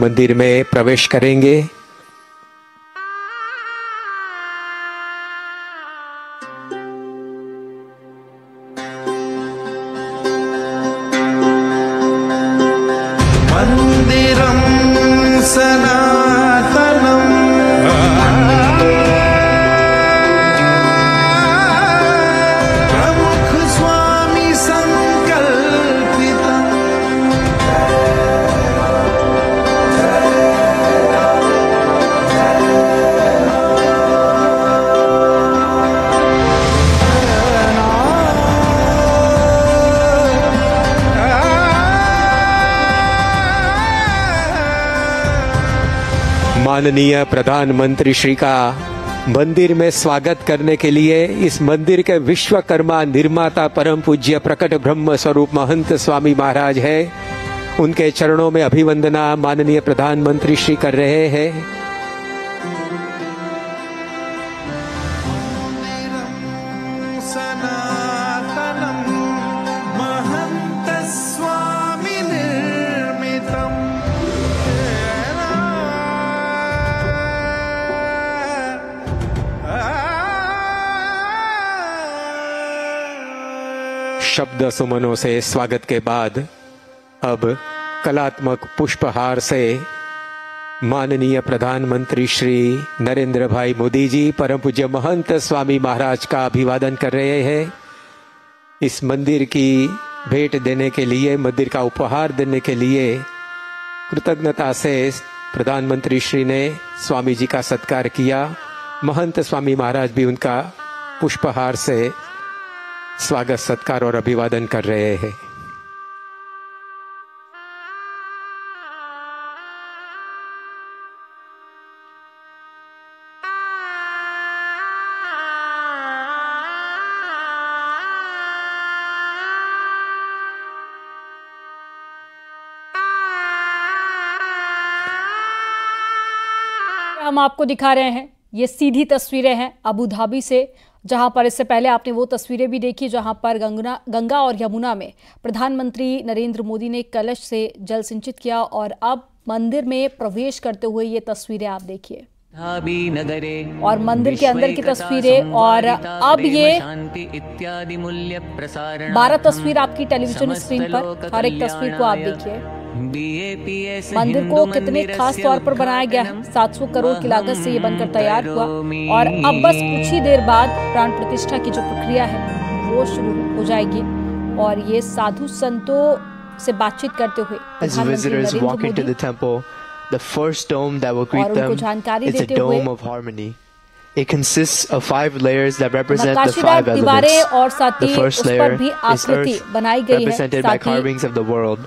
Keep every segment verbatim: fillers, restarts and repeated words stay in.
मंदिर में प्रवेश करेंगे। मंदिरम सनातनम प्रमुख स्वामी संकल्पितम माननीय प्रधानमंत्री श्री का मंदिर में स्वागत करने के लिए इस मंदिर के विश्वकर्मा निर्माता परम पूज्य प्रकट ब्रह्म स्वरूप महंत स्वामी महाराज है, उनके चरणों में अभिवंदना माननीय प्रधानमंत्री श्री कर रहे हैं। शब्द सुमनों से स्वागत के बाद अब कलात्मक पुष्पहार से माननीय प्रधानमंत्री श्री नरेंद्र भाई मोदी जी परम पूज्य महंत स्वामी महाराज का अभिवादन कर रहे हैं। इस मंदिर की भेंट देने के लिए, मंदिर का उपहार देने के लिए कृतज्ञता से प्रधानमंत्री श्री ने स्वामी जी का सत्कार किया। महंत स्वामी महाराज भी उनका पुष्पहार से स्वागत सत्कार और अभिवादन कर रहे हैं। हम आपको दिखा रहे हैं, ये सीधी तस्वीरें हैं अबू धाबी से, जहां पर इससे पहले आपने वो तस्वीरें भी देखी जहां पर गंगा गंगा और यमुना में प्रधानमंत्री नरेंद्र मोदी ने कलश से जल सिंचित किया। और अब मंदिर में प्रवेश करते हुए ये तस्वीरें आप देखिए, और मंदिर के अंदर की तस्वीरें। और अब ये बारह तस्वीर आपकी टेलीविजन स्क्रीन पर, हर एक तस्वीर को आप देखिए। बी ए पी एस मंदिर को कितने खास तौर पर बनाया गया है। सात सौ करोड़ की लागत से ये बनकर तैयार हुआ और अब बस कुछ ही देर बाद प्राण प्रतिष्ठा की जो प्रक्रिया है वो शुरू हो जाएगी। और ये साधु संतों से बातचीत करते हुए उनको जानकारी देते हुए, It consists of five layers that represent the five elements. The first layer is earth, represented by carvings of the world.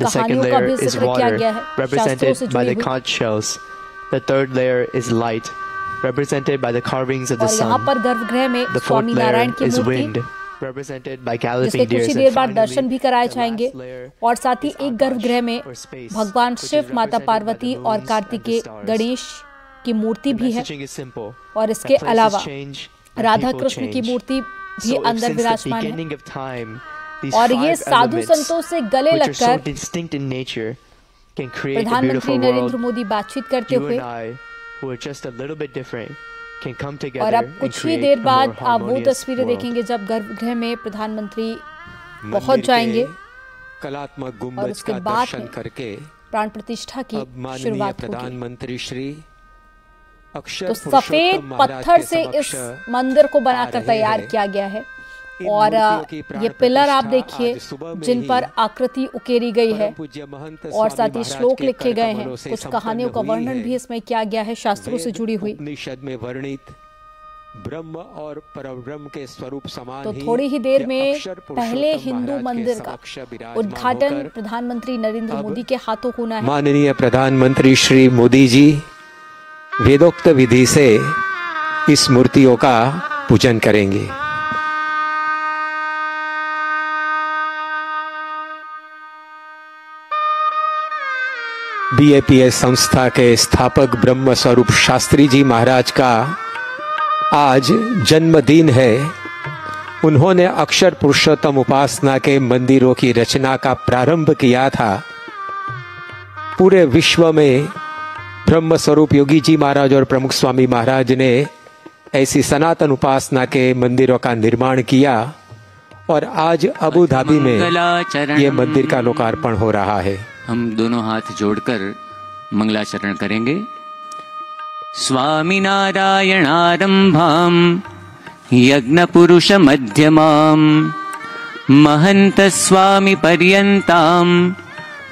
The second layer is water, represented by the conch shells. The third layer is light, represented by the carvings of the sun. The fourth layer is wind, represented by galloping deer. जिसके कुछ देर बाद दर्शन भी कराए जाएंगे। और साथ ही एक गर्भगृह में भगवान शिव, माता पार्वती और कार्तिकेय गणेश की मूर्ति भी है। और इसके अलावा राधा कृष्ण की मूर्ति भी अंदर विराजमान है। और ये साधु संतों से गले लगकर प्रधानमंत्री नरेंद्र मोदी बातचीत करते हुए, और अब कुछ ही देर बाद आप वो तस्वीरें देखेंगे जब गर्भगृह में प्रधानमंत्री पहुंच जाएंगे और उसके बाद प्राण प्रतिष्ठा की शुरुआत होगी। तो सफेद पत्थर से इस मंदिर को बनाकर तैयार किया गया है। और ये पिलर आप देखिए जिन पर आकृति उकेरी गई है और साथ ही श्लोक लिखे गए हैं। कुछ कहानियों का वर्णन भी इसमें किया गया है, शास्त्रों से जुड़ी हुई। उपनिषद में वर्णित ब्रह्म और परब्रह्म के स्वरूप समान ही। तो थोड़ी ही देर में पहले हिंदू मंदिर का उद्घाटन प्रधानमंत्री नरेंद्र मोदी के हाथों होना है। माननीय प्रधानमंत्री श्री मोदी जी वेदोक्त विधि से इस मूर्तियों का पूजन करेंगे। बी ए पी एस संस्था के स्थापक ब्रह्म स्वरूप शास्त्री जी महाराज का आज जन्मदिन है। उन्होंने अक्षर पुरुषोत्तम उपासना के मंदिरों की रचना का प्रारंभ किया था। पूरे विश्व में ब्रह्म स्वरूप योगी जी महाराज और प्रमुख स्वामी महाराज ने ऐसी सनातन उपासना के मंदिरों का निर्माण किया और आज अबू धाबी में ये मंदिर का लोकार्पण हो रहा है। हम दोनों हाथ जोड़कर मंगलाचरण करेंगे। स्वामी नारायण आरंभाम यज्ञ पुरुष मध्यमाम महंत स्वामी पर्यंताम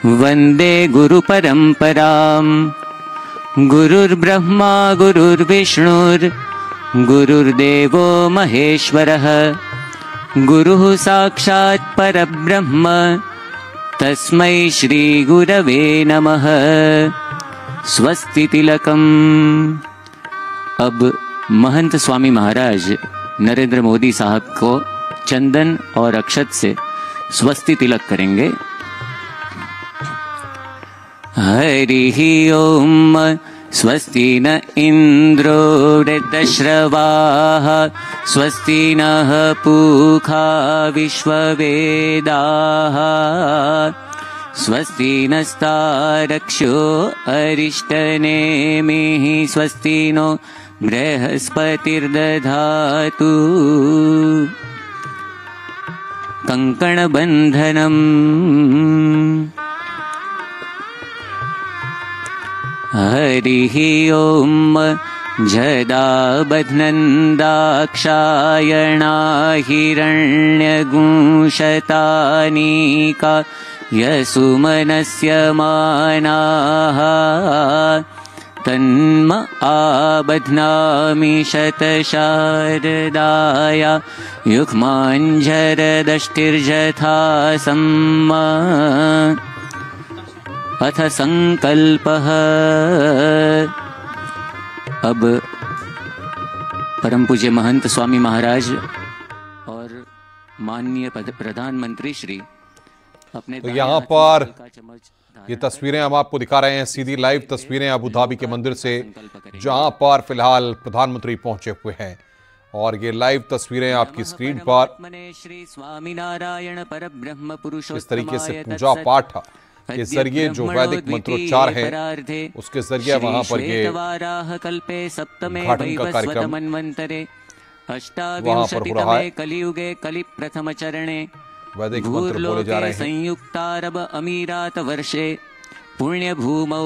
वंदे गुरु परंपराम। गुरुर्ब्रह्मा गुरुर्विष्णुर गुरुर्देवो महेश्वरः गुरुः साक्षात् परब्रह्म तस्मै श्री गुरवे नमः। स्वस्ति तिलकम। अब महंत स्वामी महाराज नरेंद्र मोदी साहब को चंदन और अक्षत से स्वस्ति तिलक करेंगे। हरिहि ओम। स्वस्ति न इंद्रो वृद्धश्रवाः स्वस्ति नः पूषा विश्ववेदाः स्वस्ति नस्तारक्ष्यो अरिष्टनेमिः स्वस्ति नो बृहस्पतिर्दधातु। कंकणबन्धनम्। हरिः ओम। जदा बध्नन्दाक्षायणा हिरण्यगुंशतानीका यसुमनस्य मानाः तन्म आबध्नामि शतशारदाया युग्माञ्जरदष्टिर्जथा सम्मा। अथ संकल्पः। अब परम पूज्य महंत स्वामी महाराज और माननीय प्रधानमंत्री श्री अपने तो यहाँ पर ये तस्वीरें हम आपको दिखा रहे हैं, सीधी लाइव तस्वीरें अबू धाबी के मंदिर से, जहाँ पर फिलहाल प्रधानमंत्री पहुंचे हुए हैं और ये लाइव तस्वीरें आपकी स्क्रीन पर। इस तरीके से पूजा पाठ के जरिए जो वैदिक मंत्रोच्चार है उसके जरिए वहाँ पर ये उद्घाटन का कार्यक्रम वहाँ पर हो रहा है। कलियुगे कलि प्रथम चरणे वैदिक मंत्र बोले जा रहे हैं। संयुक्त अरब अमीरात वर्षे पुण्य भूमौ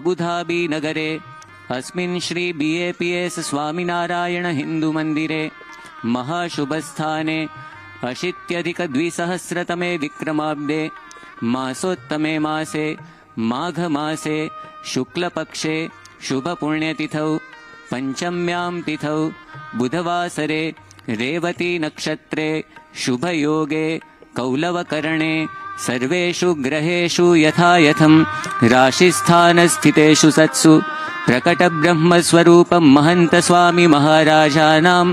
अबुधाबी नगरे अस्मिन् श्री बीएपीएस स्वामीनारायण हिंदू मंदिरे महाशुभस्थाने अशीत्यधिकद्विसहस्रतमे विक्रमाब्दे मासोत्तमे मासे माघ मासे शुक्लपक्षे शुभ पुण्यतिथौ पंचम्यां तिथौ बुधवासरे रेवती नक्षत्रे शुभ योगे कौलवकरणे सर्वेषु ग्रहेषु यथायथं राशिस्थानस्थितेषु सत्सु प्रकट ब्रह्म स्वरूपं महंत स्वामी महाराजानां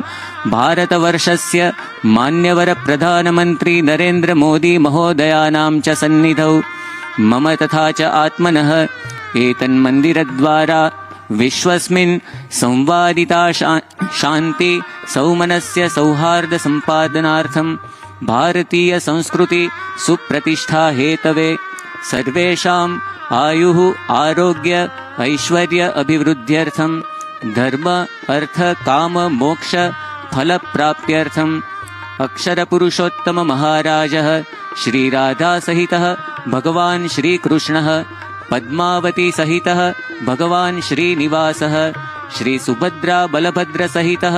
भारतवर्षस्य मान्यवर प्रधानमंत्री नरेंद्र मोदी महोदयानां च सन्निधौ मम तथा च आत्मनः एतन्मन्दिरद्वारा विश्वस्मिन् संवादिता शांति सौमनस्य सौहार्द संपादनार्थं भारतीय संस्कृति सुप्रतिष्ठा हेतवे सर्वेषाम् आयुः आरोग्य ऐश्वर्य अभिवृद्ध्यर्थं धर्म अर्थ काम मोक्ष फल प्राप्त्यर्थं अक्षर पुरुषोत्तम महाराजः श्री राधा सहितः भगवान् श्री कृष्णः पद्मावती सहितः भगवान् श्रीनिवासः श्री सुभद्रा बलभद्र सहितः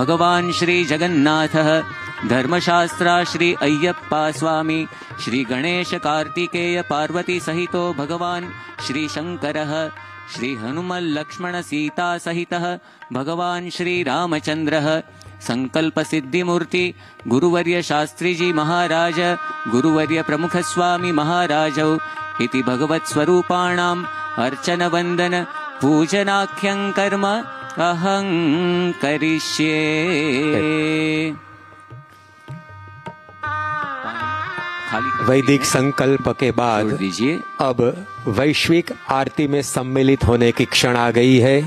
भगवान् श्री जगन्नाथः धर्मशास्त्रा श्री अय्यप्पा स्वामी श्री गणेश कार्तिकेय पार्वती सहितो भगवान् श्री शंकरः श्री हनुमल् लक्ष्मण सीता सहितः भगवान् श्री रामचंद्रः संकल्प सिद्धिमूर्ति गुरुवर्य शास्त्रीजी महाराज गुरुवर्य प्रमुख स्वामी महाराजौ इति भगवत्स्वरूपाणाम् अर्चन वंदन पूजनाख्यं कर्म अहं करिष्ये। वैदिक संकल्प के बाद अब वैश्विक आरती में सम्मिलित होने की क्षण आ गई है।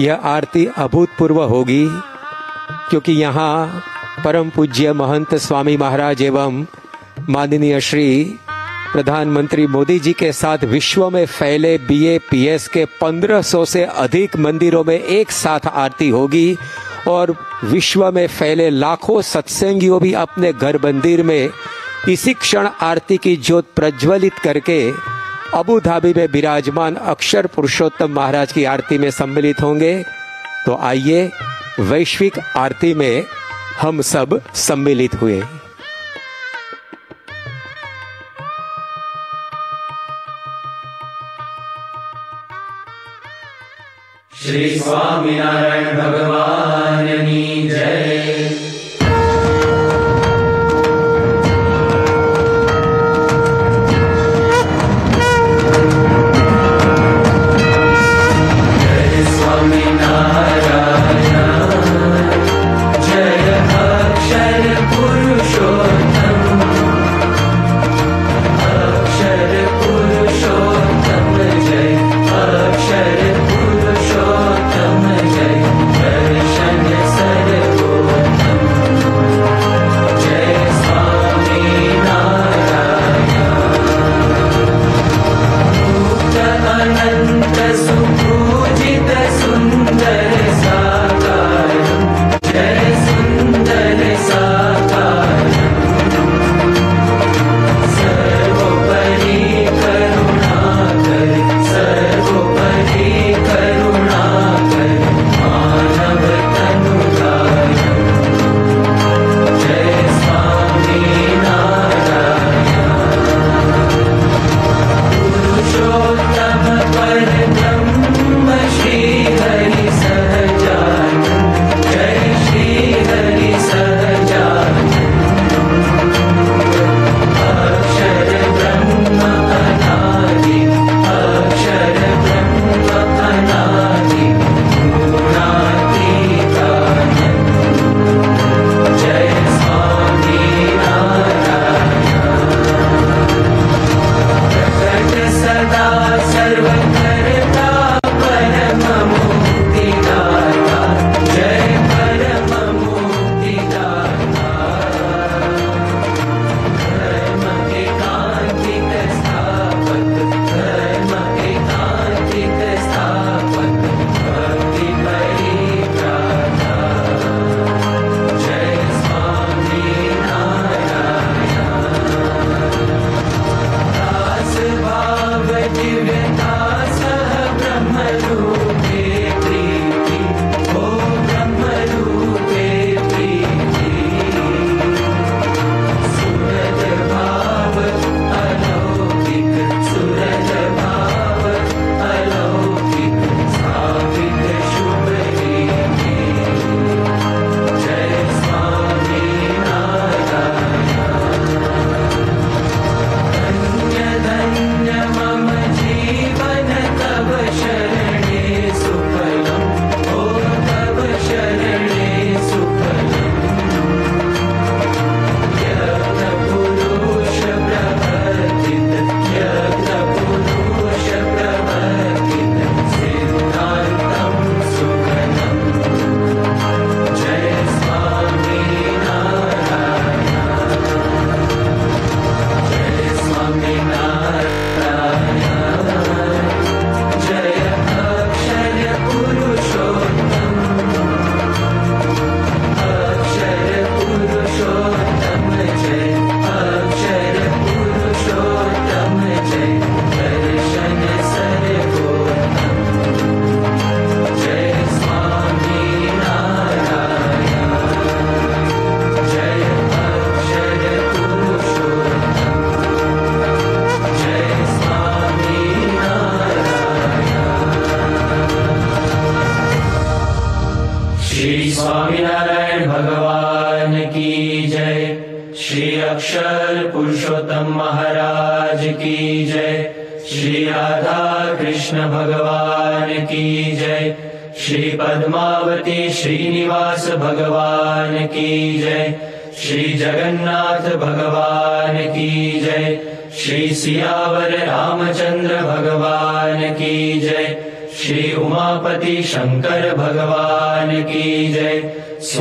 यह आरती अभूतपूर्व होगी क्योंकि यहाँ परम पूज्य महंत स्वामी महाराज एवं माननीय श्री प्रधानमंत्री मोदी जी के साथ विश्व में फैले बी ए पी एस के पंद्रह सौ से अधिक मंदिरों में एक साथ आरती होगी और विश्व में फैले लाखों सत्संगियों भी अपने घर मंदिर में इसी क्षण आरती की ज्योत प्रज्वलित करके अबू धाबी में विराजमान अक्षर पुरुषोत्तम महाराज की आरती में सम्मिलित होंगे। तो आइए वैश्विक आरती में हम सब सम्मिलित हुए। श्री स्वामीनारायण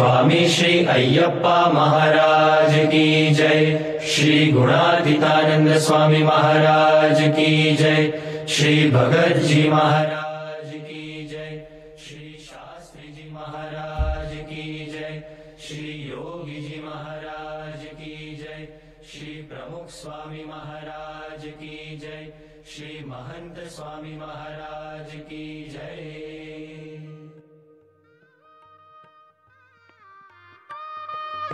भगवान की जय। श्री गुणातीतानंद स्वामी महाराज की जय। श्री भगत जी महाराज की जय। श्री शास्त्री जी महाराज की जय। श्री योगी जी महाराज की जय। श्री प्रमुख स्वामी महाराज की जय। श्री महंत स्वामी महाराज की जय।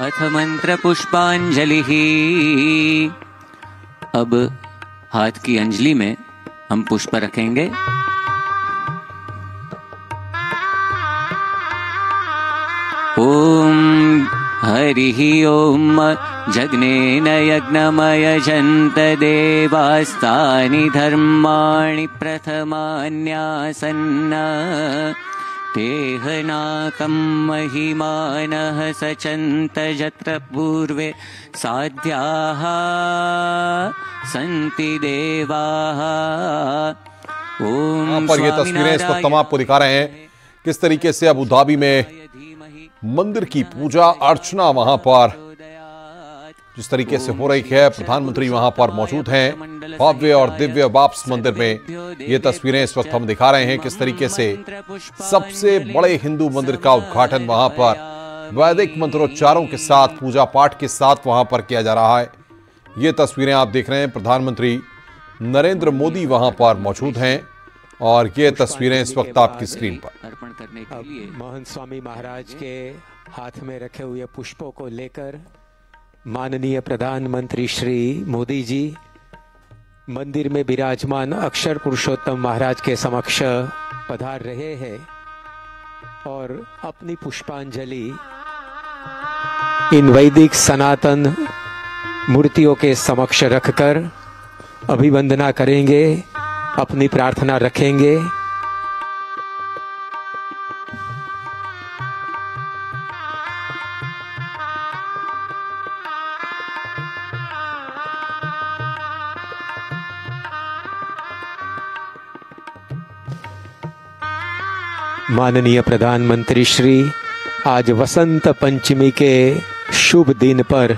अथ मंत्र पुष्पांजलि। अब हाथ की अंजलि में हम पुष्प रखेंगे। ओम हरि ओम जग्नेन यज्ञमय जन्त देवास्तानि धर्माणि प्रथमान्यासन्न तेहनाकं महिमानः सचन्त यत्र पूर्वे साध्याः सन्ति देवाः। ओम पर ये तस्वीरें इस वक्त हम आपको दिखा रहे हैं किस तरीके से अबू धाबी में मंदिर की पूजा अर्चना वहां पर जिस तरीके से हो रही है। प्रधानमंत्री वहां पर मौजूद हैं। भव्य और दिव्य बाप्स मंदिर में ये तस्वीरें इस वक्त हम दिखा रहे हैं किस तरीके से सबसे बड़े हिंदू मंदिर का उद्घाटन वहां पर वैदिक मंत्रोच्चारों के साथ पूजा पाठ के साथ वहां पर किया जा रहा है। ये तस्वीरें आप देख रहे हैं। प्रधानमंत्री नरेंद्र मोदी वहां पर मौजूद हैं और ये तस्वीरें इस वक्त आपकी स्क्रीन पर। अर्पण करने के लिए महंत स्वामी महाराज के हाथ में रखे हुए पुष्पों को लेकर माननीय प्रधानमंत्री श्री मोदी जी मंदिर में विराजमान अक्षर पुरुषोत्तम महाराज के समक्ष पधार रहे हैं और अपनी पुष्पांजलि इन वैदिक सनातन मूर्तियों के समक्ष रखकर अभिवंदना करेंगे, अपनी प्रार्थना रखेंगे। माननीय प्रधानमंत्री श्री आज वसंत पंचमी के शुभ दिन पर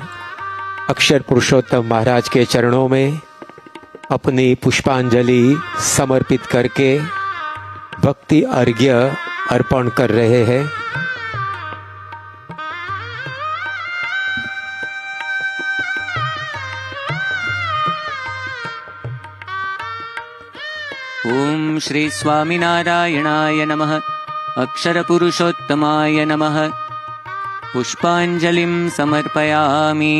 अक्षर पुरुषोत्तम महाराज के चरणों में अपनी पुष्पांजलि समर्पित करके भक्ति अर्घ्य अर्पण कर रहे हैं। ओम श्री स्वामी नारायणाय नमः। अक्षर पुरुषोत्तमाय नमः। पुष्पांजलिं समर्पयामि।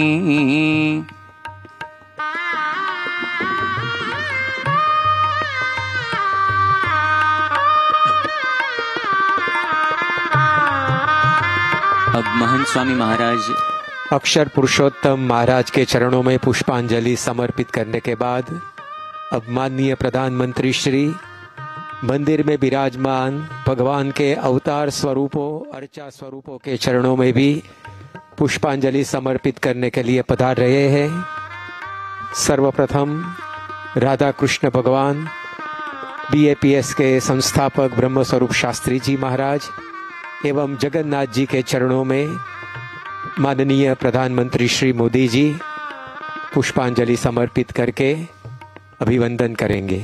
अब महंत स्वामी महाराज अक्षर पुरुषोत्तम महाराज के चरणों में पुष्पांजलि समर्पित करने के बाद अब माननीय प्रधानमंत्री श्री मंदिर में विराजमान भगवान के अवतार स्वरूपों अर्चा स्वरूपों के चरणों में भी पुष्पांजलि समर्पित करने के लिए पधार रहे हैं। सर्वप्रथम राधा कृष्ण भगवान बी ए पी एस के संस्थापक ब्रह्म स्वरूप शास्त्री जी महाराज एवं जगन्नाथ जी के चरणों में माननीय प्रधानमंत्री श्री मोदी जी पुष्पांजलि समर्पित करके अभिवंदन करेंगे।